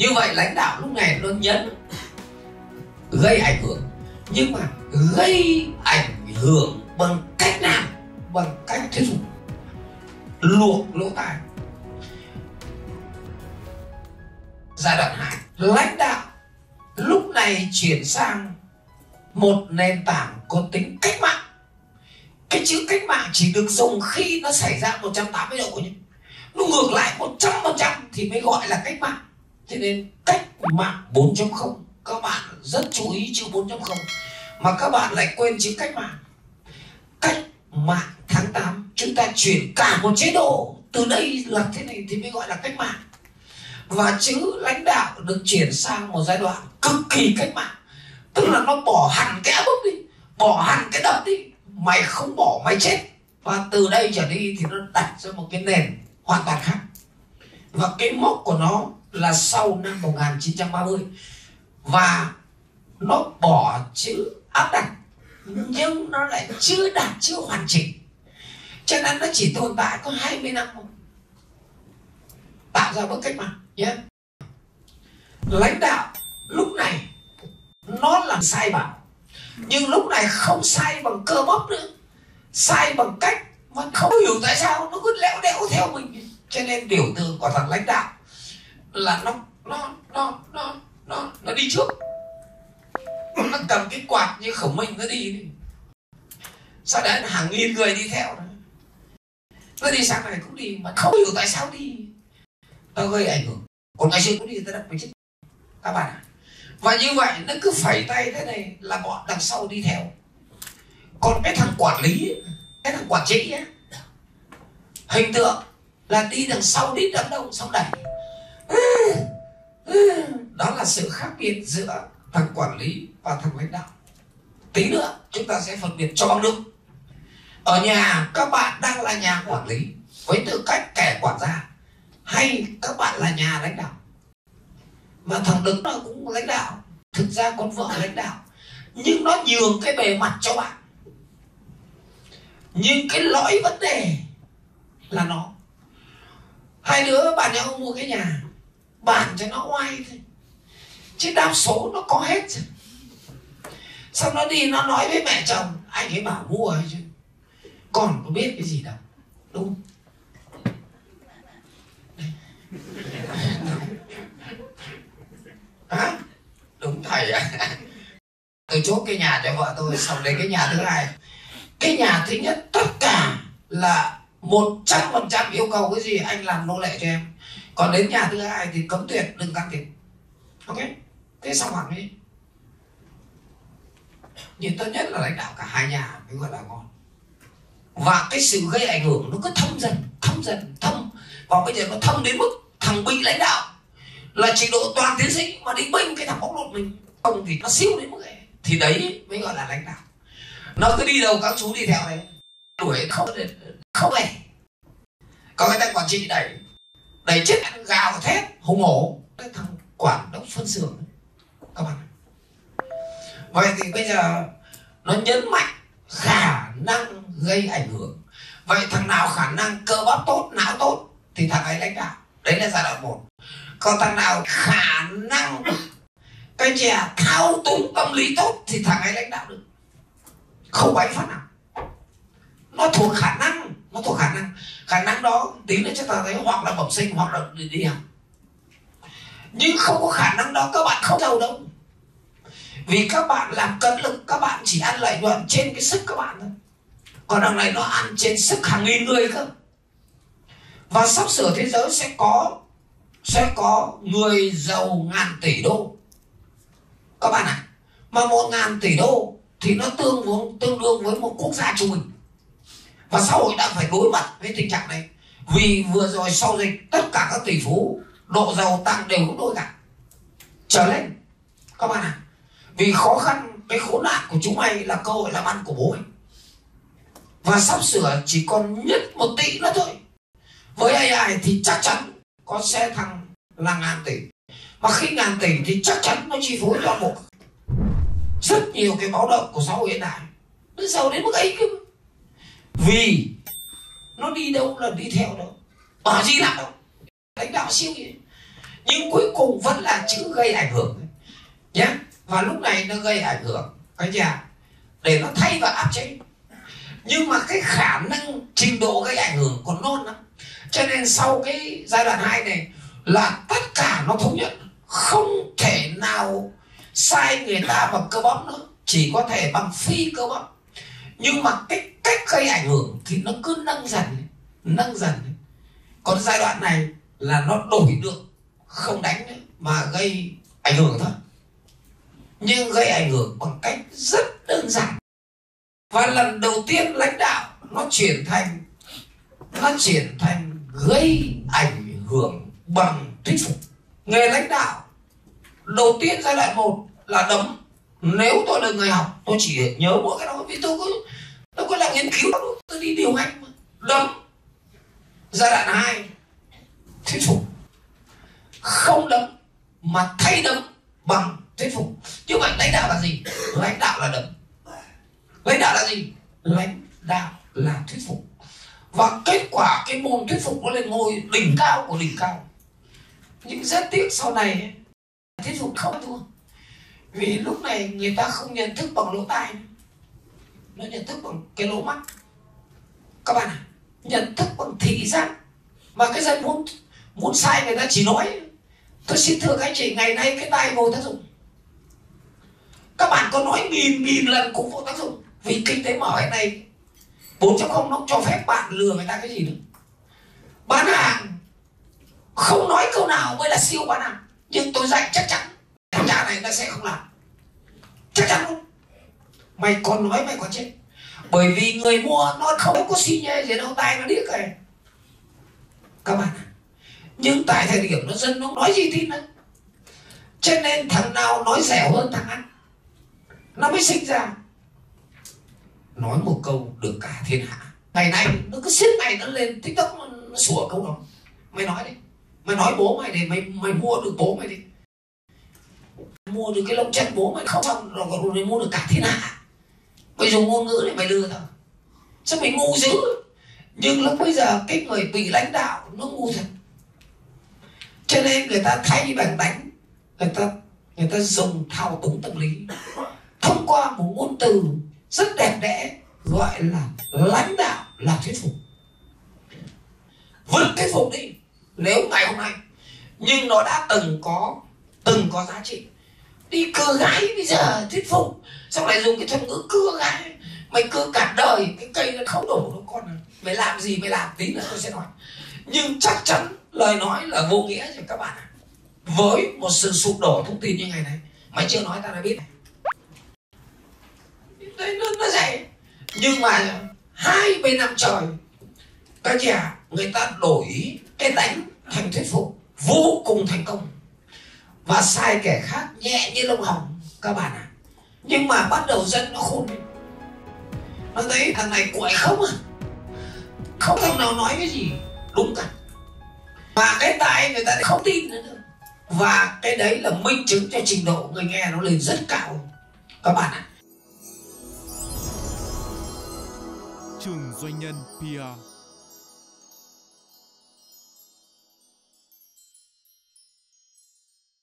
Như vậy lãnh đạo lúc này nó nhấn gây ảnh hưởng. Nhưng mà gây ảnh hưởng bằng cách nào? Bằng cách thí dụ luộc lỗ tai. Giai đoạn 2, lãnh đạo lúc này chuyển sang một nền tảng có tính cách mạng. Cái chữ cách mạng chỉ được dùng khi nó xảy ra 180 độ nhé. Nó ngược lại 100% thì mới gọi là cách mạng. Thế nên cách mạng 4.0, các bạn rất chú ý chữ 4.0 mà các bạn lại quên chữ cách mạng. Cách mạng tháng 8 chúng ta chuyển cả một chế độ, từ đây là thế này thì mới gọi là cách mạng. Và chữ lãnh đạo được chuyển sang một giai đoạn cực kỳ cách mạng, tức là nó bỏ hẳn cái áp bức đi, bỏ hẳn cái đập đi, mày không bỏ mày chết. Và từ đây trở đi thì nó đặt ra một cái nền hoàn toàn khác. Và cái mốc của nó là sau năm 1930. Và nó bỏ chữ áp đặt, nhưng nó lại chưa đạt chữ hoàn chỉnh, cho nên nó chỉ tồn tại có 20 năm thôi, tạo ra bước cách mạng nhé. Yeah. Lãnh đạo lúc này nó làm sai bảo, nhưng lúc này không sai bằng cơ bắp nữa, sai bằng cách mà không hiểu tại sao nó cứ lẽo đẽo theo mình. Cho nên biểu tượng của thằng lãnh đạo là nó đi trước, nó cầm cái quạt như Khổng Minh nó đi, sau đấy hàng nghìn người đi theo đó. Nó đi sang này cũng đi mà không hiểu tại sao đi, nó gây ảnh hưởng. Còn ngày xưa cũng đi, ta đập mình chết các bạn ạ. Và như vậy nó cứ phẩy tay thế này là bọn đằng sau đi theo. Còn cái thằng quản lý, cái thằng quản trị ấy, hình tượng là đi đằng sau đít đám đông xong đẩy. Đó là sự khác biệt giữa thằng quản lý và thằng lãnh đạo. Tí nữa chúng ta sẽ phân biệt cho bằng được. Ở nhà các bạn đang là nhà quản lý với tư cách kẻ quản gia, hay các bạn là nhà lãnh đạo? Mà thằng Đứng nó cũng lãnh đạo, thực ra con vợ lãnh đạo, nhưng nó nhường cái bề mặt cho bạn, nhưng cái lõi vấn đề là nó. Hai đứa bạn nhau mua cái nhà, bạn cho nó oai thôi, chứ đa số nó có hết rồi. Xong nó đi nó nói với mẹ chồng, anh ấy bảo mua rồi chứ còn có biết cái gì đâu, đúng không? Hả? Đúng thầy ạ. Tôi chốt cái nhà cho vợ tôi, xong lấy cái nhà thứ hai. Cái nhà thứ nhất tất cả là 100% yêu cầu cái gì anh làm nô lệ cho em. Còn đến nhà thứ hai thì cấm tuyệt, đừng can thiệp. Ok, thế xong hẳn đi. Nhưng tốt nhất là lãnh đạo cả hai nhà mới gọi là ngon. Và cái sự gây ảnh hưởng nó cứ thâm dần, thâm dần, thâm. Và bây giờ nó thâm đến mức thằng bị lãnh đạo là trình độ toàn tiến sĩ mà đi bênh cái thằng bóc lột mình, ông thì nó siêu đến mức ấy. Thì đấy mới gọi là lãnh đạo. Nó cứ đi đâu các chú đi theo đấy, đuổi không này. Còn cái thằng quản trị đẩy, đẩy chết, gào thét hùng hổ. Cái thằng quản đốc phân xưởng các bạn. Vậy thì bây giờ nó nhấn mạnh khả năng gây ảnh hưởng. Vậy thằng nào khả năng cơ bắp tốt, não tốt thì thằng ấy lãnh đạo. Đấy là giai đoạn 1. Còn thằng nào khả năng cái gì thao túng tâm lý tốt thì thằng ấy lãnh đạo được, không bánh phát nào. Nó thuộc khả năng, nó thuộc khả năng. Khả năng đó tí nữa cho ta thấy hoặc là bẩm sinh hoặc là đi học. Nhưng không có khả năng đó các bạn không giàu đâu, vì các bạn làm cân lực, các bạn chỉ ăn lợi nhuận trên cái sức các bạn thôi. Còn đằng này nó ăn trên sức hàng nghìn người cơ. Và sắp sửa thế giới sẽ có người giàu 1000 tỷ đô các bạn ạ. Mà 1000 tỷ đô thì nó tương đương với một quốc gia trung bình. Và xã hội đã phải đối mặt với tình trạng này, vì vừa rồi sau dịch tất cả các tỷ phú độ giàu tăng đều gấp đôi cả trở lên các bạn ạ. Vì khó khăn, cái khốn nạn của chúng mày là cơ hội làm ăn của bố mày. Và sắp sửa chỉ còn nhất 1 tỷ nữa thôi. Với AI thì chắc chắn có xe thằng là 1000 tỷ. Mà khi 1000 tỷ thì chắc chắn nó chi phối toàn bộ. Rất nhiều cái báo động của xã hội hiện đại, nó giàu đến mức ấy cơ. Vì nó đi đâu là đi theo đâu, ở gì làm đâu, lãnh đạo siêu gì. nhưng cuối cùng vẫn là chữ gây ảnh hưởng nhé. Và lúc này nó gây ảnh hưởng anh chị ạ, để nó thay vào áp chế. Nhưng mà cái khả năng trình độ gây ảnh hưởng còn non lắm. Cho nên sau cái giai đoạn 2 này là tất cả nó thống nhất, không thể nào sai người ta bằng cơ bắp nữa, chỉ có thể bằng phi cơ bắp. Nhưng mà cái cách gây ảnh hưởng thì nó cứ nâng dần. Còn giai đoạn này là nó đổi được, không đánh nữa, mà gây ảnh hưởng thôi. Nhưng gây ảnh hưởng bằng cách rất đơn giản. Và lần đầu tiên lãnh đạo nó chuyển thành gây ảnh hưởng bằng thuyết phục. Nghề lãnh đạo đầu tiên giai đoạn 1 là đấm. Nếu tôi là người học, tôi chỉ nhớ mỗi cái đó vì tôi có làm nghiên cứu, tôi đi điều hành mà. Đấm. Giai đoạn 2 thuyết phục. Không đấm mà thay đấm bằng thuyết phục. Như vậy lãnh đạo là gì? Lãnh đạo là đấm. Lãnh đạo là gì? Lãnh đạo là thuyết phục. Và kết quả cái môn thuyết phục nó lên ngôi đỉnh cao của đỉnh cao. Nhưng rất tiếc sau này thuyết phục không thua. Vì lúc này người ta không nhận thức bằng lỗ tai, nó nhận thức bằng cái lỗ mắt. Các bạn ạ, nhận thức bằng thị giác. Mà cái dân muốn sai người ta chỉ nói. Tôi xin thưa các anh chị, ngày nay cái tai vô tác dụng. Các bạn có nói nghìn lần cũng vô tác dụng. Vì kinh tế mở cái này 4.0 nó cho phép bạn lừa người ta cái gì nữa. Bán hàng không nói câu nào mới là siêu bán hàng. Nhưng tôi dạy chắc chắn thằng cha này nó sẽ không làm. Chắc chắn luôn. Mày còn nói mày còn chết. Bởi vì người mua nó không có xi nhê gì đâu, tai nó điếc này. Các bạn ạ, nhưng tại thời điểm nó dân nó nói gì tin đấy. Cho nên thằng nào nói rẻ hơn thằng ăn nó mới sinh ra. Nói một câu được cả thiên hạ. Ngày nay nó cứ xếp này nó lên TikTok nó sủa câu đó. Mày nói đi. Mày nói bố mày để mày mua được bố mày đi. Mua được cái lông chân bố mày không xong rồi còn mua được cả thiên hạ. Mày dùng ngôn ngữ để mày lừa tao. Sao mày ngu dữ. Nhưng lúc bây giờ cái người bị lãnh đạo nó ngu thật. Cho nên người ta thay bằng đánh, người ta dùng thao túng tâm lý thông qua một ngôn từ rất đẹp đẽ gọi là lãnh đạo là thuyết phục. Vẫn thuyết phục đi nếu ngày hôm nay, nhưng nó đã từng có giá trị. Đi cưa gái bây giờ thuyết phục, xong lại dùng cái thuật ngữ cưa gái. Mày cưa cả đời cái cây nó không đổ nó con. Mày làm gì mày làm, tí nữa tôi sẽ nói. Nhưng chắc chắn lời nói là vô nghĩa cho các bạn ạ. Với một sự sụp đổ thông tin như ngày này, mày chưa nói tao đã biết. Đấy, nó dạy. Nhưng mà 20 năm trời các chị ạ, người ta đổi cái đánh thành thuyết phục vô cùng thành công. Và sai kẻ khác nhẹ như lông hồng các bạn ạ. Nhưng mà bắt đầu dân nó khôn. Nó thấy thằng này quậy không à, không thằng nào nói cái gì đúng cả. Và cái tai người ta không tin nữa. Và cái đấy là minh chứng cho trình độ người nghe nó lên rất cao các bạn ạ. TRÜNG DOANH NHân PR